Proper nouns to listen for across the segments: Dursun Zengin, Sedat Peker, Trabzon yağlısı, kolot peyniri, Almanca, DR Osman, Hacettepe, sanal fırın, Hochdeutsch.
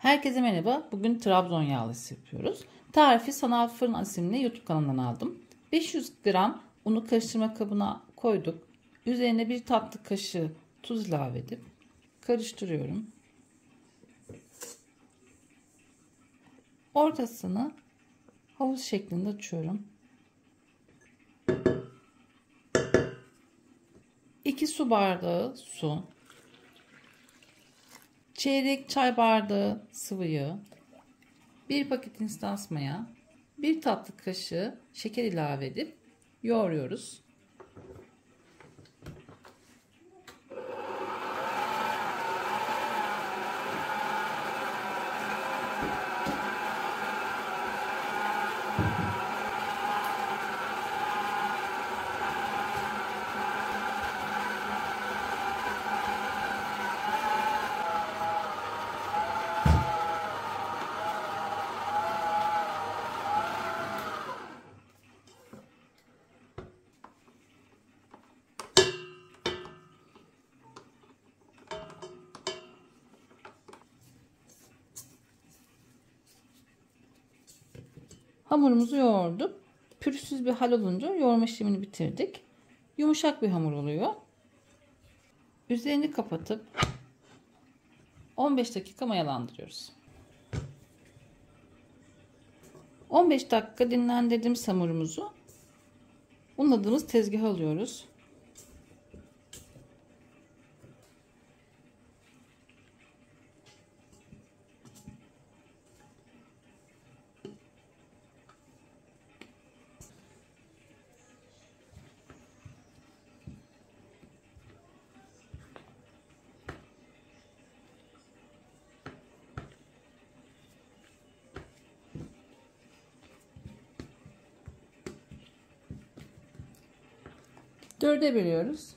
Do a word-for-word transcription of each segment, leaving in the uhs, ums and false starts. Herkese merhaba. Bugün Trabzon yağlısı yapıyoruz. Tarifi sanal fırın isimli YouTube kanalından aldım. beş yüz gram unu karıştırma kabına koyduk. Üzerine bir tatlı kaşığı tuz ilave edip karıştırıyorum. Ortasını havuz şeklinde açıyorum. iki su bardağı su, çeyrek çay bardağı sıvı yağ, bir paket instant maya, bir tatlı kaşığı şeker ilave edip yoğuruyoruz. Hamurumuzu yoğurduk. Pürüzsüz bir hal olunca yoğurma işlemini bitirdik. Yumuşak bir hamur oluyor. Üzerini kapatıp on beş dakika mayalandırıyoruz. on beş dakika dinlendirdiğimiz hamurumuzu unladığımız tezgaha alıyoruz. Dörde bölüyoruz.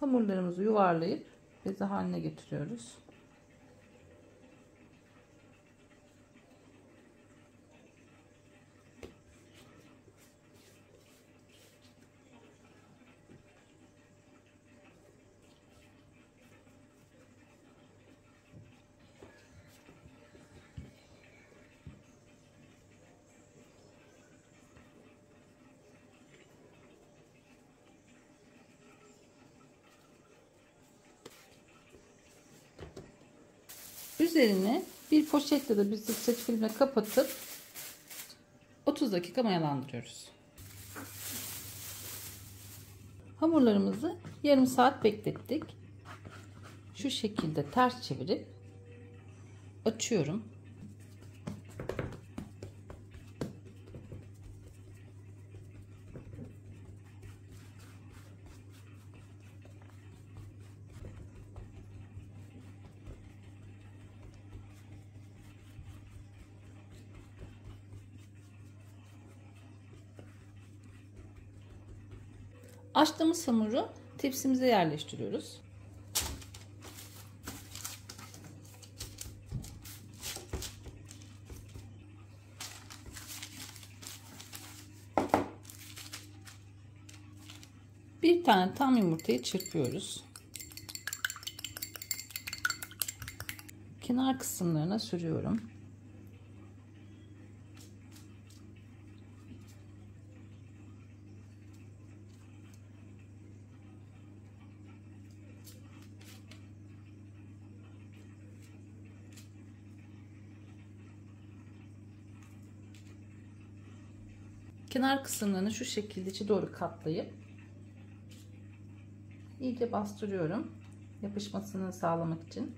Hamurlarımızı yuvarlayıp beze haline getiriyoruz. Üzerine bir poşetle de bir zifset filmle kapatıp otuz dakika mayalandırıyoruz. Hamurlarımızı yarım saat beklettik. Şu şekilde ters çevirip açıyorum. Açtığımız hamuru tepsimize yerleştiriyoruz. Bir tane tam yumurtayı çırpıyoruz. Kenar kısımlarına sürüyorum. Kenar kısımlarını şu şekilde içi doğru katlayıp iyice bastırıyorum, yapışmasını sağlamak için.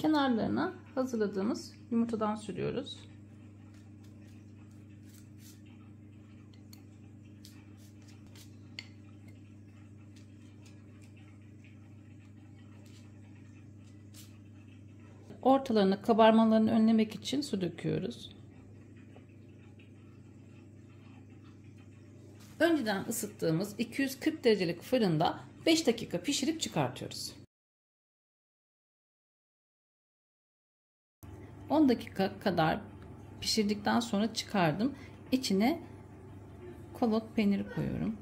Kenarlarına hazırladığımız yumurtadan sürüyoruz. ortalarına kabarmalarını önlemek için su döküyoruz. Önceden ısıttığımız iki yüz kırk derecelik fırında beş dakika pişirip çıkartıyoruz. on dakika kadar pişirdikten sonra çıkardım. İçine kolot peyniri koyuyorum.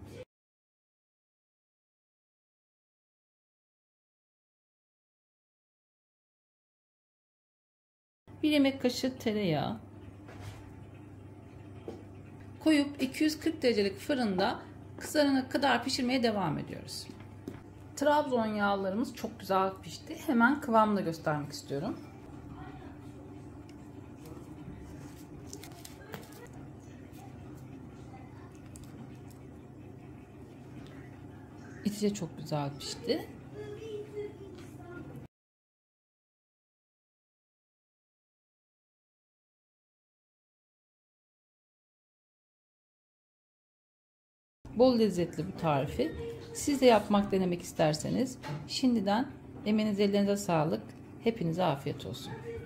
bir yemek kaşığı tereyağı koyup iki yüz kırk derecelik fırında kızarana kadar pişirmeye devam ediyoruz. Trabzon yağlarımız çok güzel pişti. Hemen kıvamını göstermek istiyorum. İçi de çok güzel pişti. Bol lezzetli bir tarifi. Siz de yapmak, denemek isterseniz şimdiden emeğinize, ellerinize sağlık. Hepinize afiyet olsun.